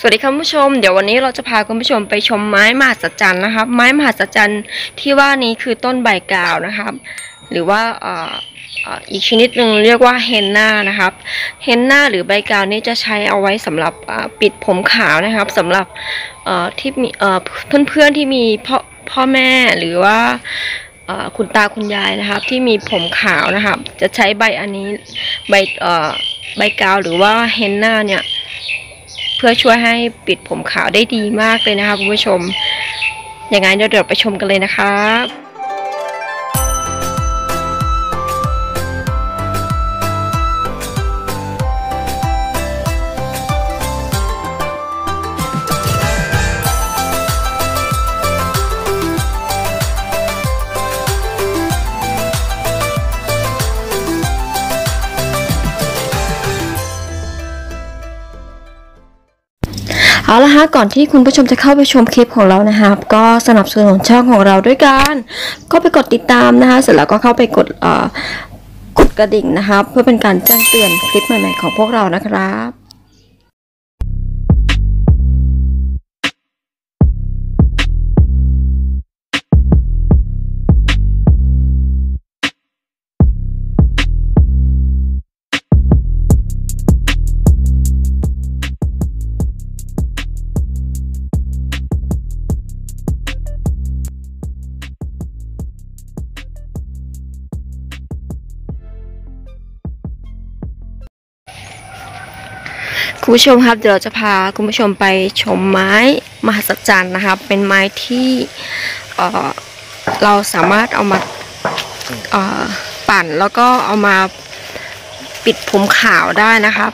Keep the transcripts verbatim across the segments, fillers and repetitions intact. สวัสดีคุณผู้ชมเดี๋ยววันนี้เราจะพาคุณผู้ชมไปชมไม้มหัศจรรย์นะครับไม้มหัศจรรย์ที่ว่านี้คือต้นใบกาวนะครับหรือว่าอีกชนิดหนึ่งเรียกว่าเฮนนานะครับเฮนนาหรือใบกาวนี้จะใช้เอาไว้สำหรับปิดผมขาวนะครับสำหรับที่มีเพื่อนๆที่มีพ่อพ่อแม่หรือว่าคุณตาคุณยายนะครับที่มีผมขาวนะครับจะใช้ใบอันนี้ใบใบกาวหรือว่าเฮนนาเนี่ยเพื่อช่วยให้ปิดผมขาวได้ดีมากเลยนะคะคุณผู้ชมอย่างนั้นเดี๋ยวไปชมกันเลยนะคะเอาละฮะก่อนที่คุณผู้ชมจะเข้าไปชมคลิปของเรานะครับก็สนับสนุนช่องของเราด้วยกันก็ไปกดติดตามนะคะเสร็จแล้วก็เข้าไปกดเอ่อกดกระดิ่งนะครับเพื่อเป็นการแจ้งเตือนคลิปใหม่ๆของพวกเรานะครับคุณผู้ชมครับเดี๋ยวเราจะพาคุณผู้ชมไปชมไม้มหัศจรรย์นะครับเป็นไม้ที่เอ่อเราสามารถเอามาเอ่อปั่นแล้วก็เอามาปิดผมขาวได้นะครับ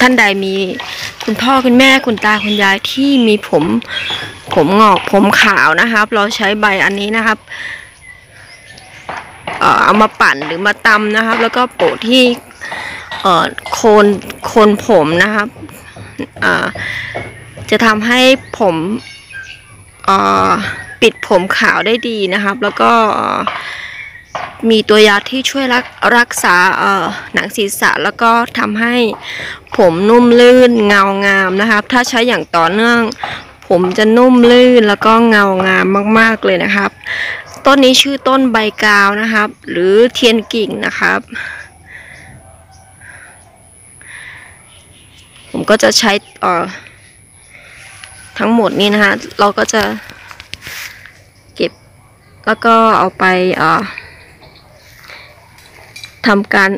ท่านใดมีคุณพ่อคุณแม่คุณตาคุณยายที่มีผมผมงอกผมขาวนะครับเราใช้ใบอันนี้นะครับเอ่อเอามาปั่นหรือมาตำนะครับแล้วก็โปะที่โคนโคนผมนะครับจะทำให้ผมปิดผมขาวได้ดีนะครับแล้วก็มีตัวยาที่ช่วยรักรักษาหนังศีรษะแล้วก็ทำให้ผมนุ่มลื่นเงางามนะครับถ้าใช้อย่างต่อเนื่องผมจะนุ่มลื่นแล้วก็เงางามมากๆเลยนะครับต้นนี้ชื่อต้นใบกาวนะครับหรือเทียนกิ่งนะครับผมก็จะใช้ทั้งหมดนี่นะคะเราก็จะเก็บแล้วก็เอาไปทำการ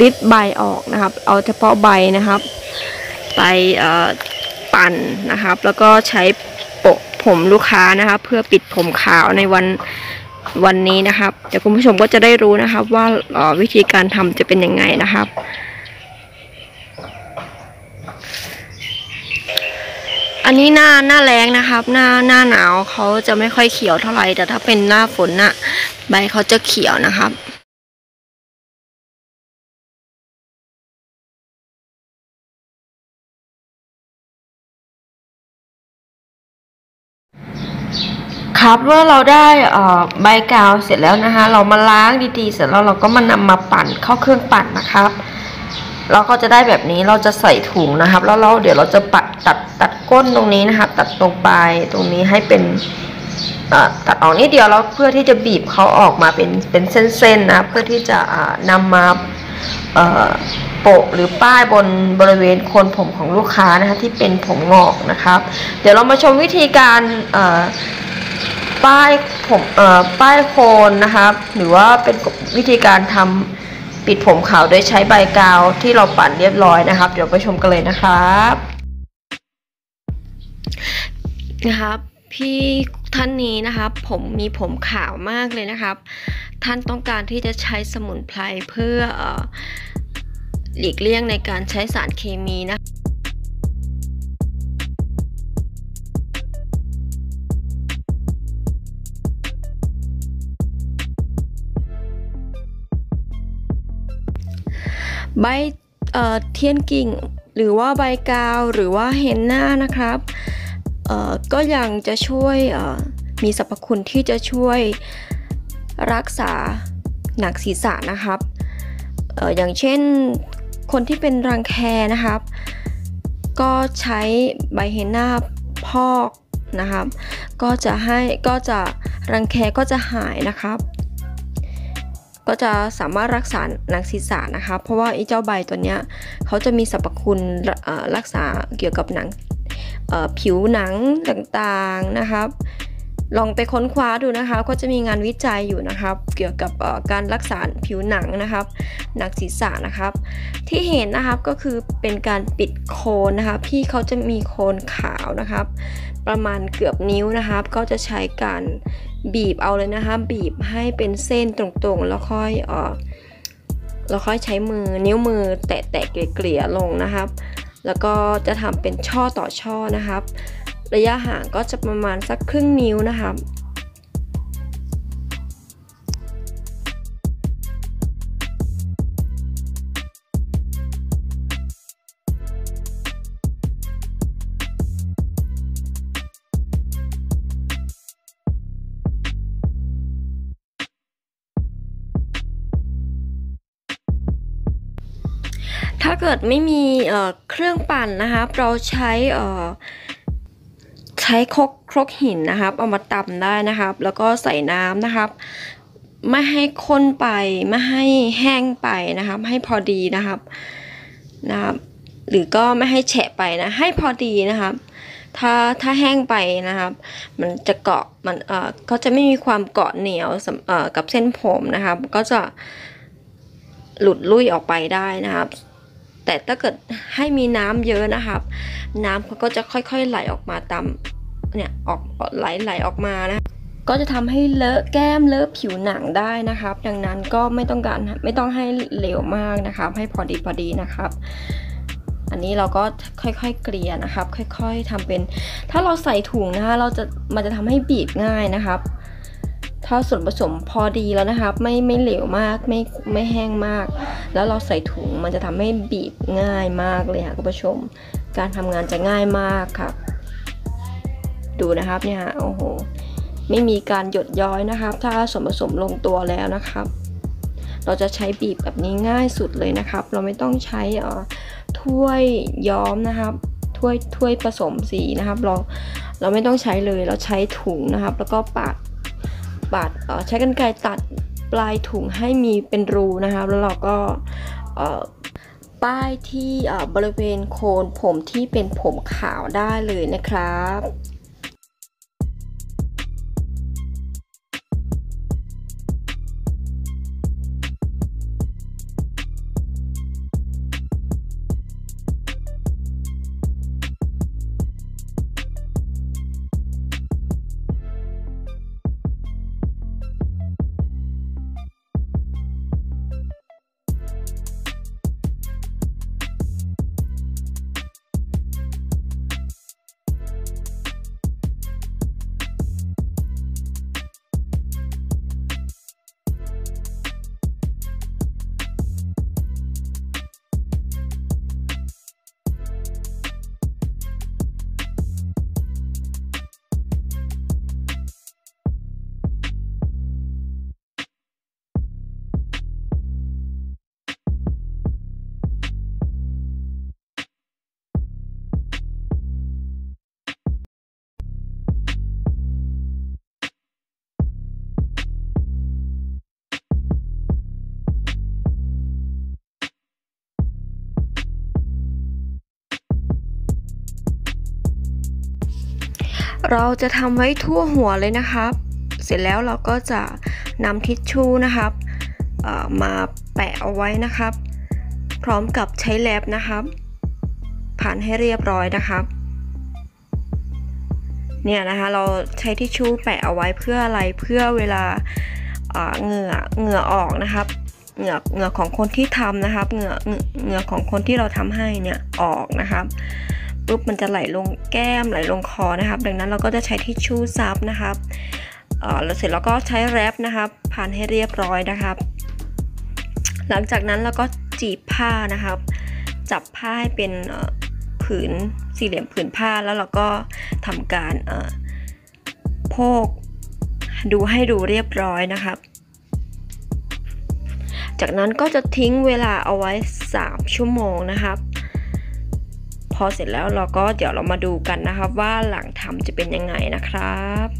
ริดใบออกนะครับเอาเฉพาะใบนะครับไปปั่นนะครับแล้วก็ใช้โปะผมลูกค้านะครับเพื่อปิดผมขาวในวันวันนี้นะครับเดี๋ยวคุณผู้ชมก็จะได้รู้นะครับว่าวิธีการทำจะเป็นยังไงนะครับอันนี้หน้าหน้าแรงนะครับหน้าหน้าหนาวเขาจะไม่ค่อยเขียวเท่าไหร่แต่ถ้าเป็นหน้าฝนน่ะใบเขาจะเขียวนะครับครับเมื่อเราได้ใบกาวเสร็จแล้วนะคะเรามาล้างดีๆเสร็จแล้วเราก็มานำมาปั่นเข้าเครื่องปั่นนะครับเราก็จะได้แบบนี้เราจะใส่ถุงนะครับแล้วเราเดี๋ยวเราจะปัดตัดตัดก้นตรงนี้นะครับตัดตรงปลายตรงนี้ให้เป็นตัดออกนิดเดียวแล้วเพื่อที่จะบีบเขาออกมาเป็นเป็นเส้นๆนะเพื่อที่จะนำมาโปะหรือป้ายบนบริเวณโคนผมของลูกค้านะคะที่เป็นผมงอกนะครับเดี๋ยวเรามาชมวิธีการป้ายผมเอ่อป้ายโคนนะครับหรือว่าเป็นวิธีการทำปิดผมขาวโดยใช้ใบกาวที่เราปั่นเรียบร้อยนะครับเดี๋ยวไปชมกันเลยนะครับนะครับพี่ท่านนี้นะครับผมมีผมขาวมากเลยนะครับท่านต้องการที่จะใช้สมุนไพรเพื่อเอ่อหลีกเลี่ยงในการใช้สารเคมีนะใบเอ่อเทียนกิ่งหรือว่าใบกาวหรือว่าเฮนนานะครับเอ่อก็ยังจะช่วยเอ่อมีสรรพคุณที่จะช่วยรักษาหนังศีรษะนะครับเอ่ออย่างเช่น คนที่เป็นรังแคนะครับก็ใช้ใบเฮน่าพอกนะครับก็จะให้ก็จะรังแคก็จะหายนะครับก็จะสามารถรักษาหนังศีรษะนะคะเพราะว่าไอ้เจ้าใบตัวเนี้ยเขาจะมีสรรพคุณรักษาเกี่ยวกับหนังผิวหนังต่างๆนะครับลองไปค้นคว้าดูนะคะก็จะมีงานวิจัยอยู่นะครับเกี่ยวกับการรักษาผิวหนังนะครับหนังศีรษะนะครับที่เห็นนะครับก็คือเป็นการปิดโคนนะคะพี่เขาจะมีโคนขาวนะครับประมาณเกือบนิ้วนะครับก็จะใช้การบีบเอาเลยนะคะบีบให้เป็นเส้นตรงๆแล้วค่อยเอ่อแล้วค่อยใช้มือนิ้วมือแตะๆเกลี่ยๆลงนะครับแล้วก็จะทำเป็นช่อต่อช่อนะครับระยะห่างก็จะประมาณสักครึ่งนิ้วนะครับถ้าเกิดไม่มีเอ่อเครื่องปั่นนะครับเราใช้เอ่อใช้ครกครกหินนะครับเอามาตำได้นะครับแล้วก็ใส่น้ำนะครับไม่ให้ข้นไปไม่ให้แห้งไปนะครับให้พอดีนะครับนะครับหรือก็ไม่ให้แฉะไปนะให้พอดีนะครับถ้าถ้าแห้งไปนะครับมันจะเกาะมันเอ่อก็จะไม่มีความเกาะเหนียวเอ่อกับเส้นผมนะครับก็จะหลุดลุ่ยออกไปได้นะครับแต่ถ้าเกิดให้มีน้ำเยอะนะครับน้ำเขาก็จะค่อยๆไหลออกมาตามเนี่ยออกไหลไหลออกมานะก็จะทำให้เลอะแก้มเลอะผิวหนังได้นะครับดังนั้นก็ไม่ต้องการไม่ต้องให้เหลวมากนะครับให้พอดีพอดีนะครับอันนี้เราก็ค่อยๆเกลี่ยนะครับค่อยๆทำเป็นถ้าเราใส่ถุงนะคะเราจะมันจะทำให้บีบง่ายนะครับถ้าส่วนผสมพอดีแล้วนะครับไม่ไม่เหลวมากไม่ไม่แห้งมากแล้วเราใส่ถุงมันจะทำให้บีบง่ายมากเลยค่ะคุณผู้ชมการทำงานจะง่ายมากครับดูนะครับเนี่ยฮะโอ้โหไม่มีการหยดย้อยนะครับถ้าส่วนผสมลงตัวแล้วนะครับเราจะใช้บีบแบบนี้ง่ายสุดเลยนะครับเราไม่ต้องใช้เอ่อถ้วยย้อมนะครับถ้วยถ้วยผสมสีนะครับเราเราไม่ต้องใช้เลยเราใช้ถุงนะครับแล้วก็ปาดปาดใช้กรรไกรตัดปลายถุงให้มีเป็นรูนะคะแล้วเราก็ป้ายที่บริเวณโคนผมที่เป็นผมขาวได้เลยนะครับเราจะทำไว้ทั่วหัวเลยนะครับเสร็จแล้วเราก็จะนำทิชชู่นะครับมาแปะเอาไว้นะครับพร้อมกับใช้แลบนะครับผ่านให้เรียบร้อยนะครับเนี่ยนะคะเราใช้ทิชชู่แปะเอาไว้เพื่ออะไรเพื่อเวลาเหงื่อเหงื่อออกนะครับเหงื่อเหงื่อของคนที่ทำนะครับเหงื่อเหงื่อของคนที่เราทำให้เนี่ยออกนะครับปุ๊บมันจะไหลลงแก้มไหลลงคอนะครับดังนั้นเราก็จะใช้ทิชชู่ซับนะครับเอ่อแล้วเสร็จแล้วก็ใช้แรปนะครับพันให้เรียบร้อยนะครับหลังจากนั้นเราก็จีบผ้านะครับจับผ้าให้เป็นผืนสี่เหลี่ยมผืนผ้าแล้วเราก็ทำการเอ่อโพกดูให้ดูเรียบร้อยนะครับ จากนั้นก็จะทิ้งเวลาเอาไว้สามชั่วโมงนะครับพอเสร็จแล้วเราก็เดี๋ยวเรามาดูกันนะครับว่าหลังทำจะเป็นยังไงนะครับ